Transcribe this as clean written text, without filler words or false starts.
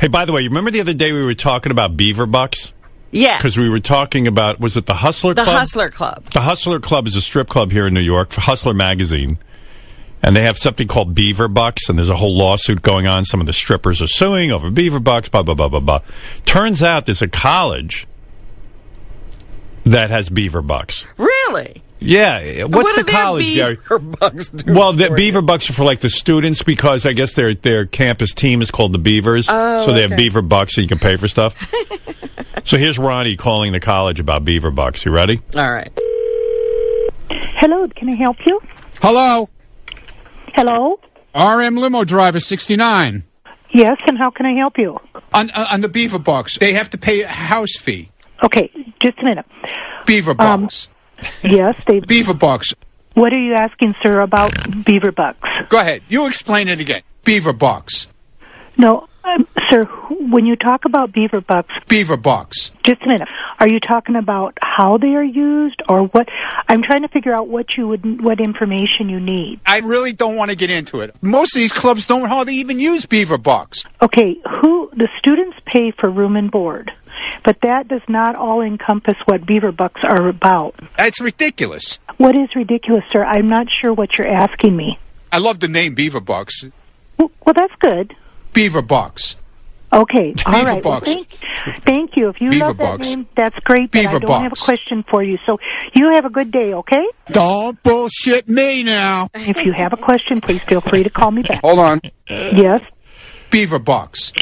Hey, by the way, you remember the other day we were talking about Beaver Bucks? Yeah. Because we were talking about, was it the Hustler Club? The Hustler Club. The Hustler Club is a strip club here in New York, for Hustler Magazine. And they have something called Beaver Bucks, and there's a whole lawsuit going on. Some of the strippers are suing over Beaver Bucks, blah, blah, blah, blah, blah. Turns out there's a college that has Beaver Bucks. Really? Yeah. What's the college, Gary? Well, the Beaver Bucks are for, like, the students, because I guess their campus team is called the Beavers. Oh, so they have Beaver Bucks, so you can pay for stuff. So here's Ronnie calling the college about Beaver Bucks. You ready? All right. Hello, can I help you? Hello. Hello? RM Limo Driver 69. Yes, and how can I help you? On the Beaver Bucks, they have to pay a house fee. Okay, just a minute. Beaver Bucks. Yes, they... Beaver Bucks. What are you asking, sir, about Beaver Bucks? Go ahead. You explain it again. Beaver Bucks. No, sir, when you talk about Beaver Bucks... Beaver Bucks. Just a minute. Are you talking about how they are used or what? I'm trying to figure out what information you need. I really don't want to get into it. Most of these clubs don't hardly even use Beaver Bucks. Okay, the students pay for room and board. But that does not all encompass what Beaver Bucks are about. That's ridiculous. What is ridiculous, sir? I'm not sure what you're asking me. I love the name Beaver Bucks. Well, that's good. Beaver Bucks. Okay. Beaver all right. Bucks. Well, thank you. If you Beaver love that Bucks. Name, that's great. Beaver I don't Bucks. Have a question for you. So you have a good day, okay? Don't bullshit me now. If you have a question, please feel free to call me back. Hold on. Yes? Beaver Bucks.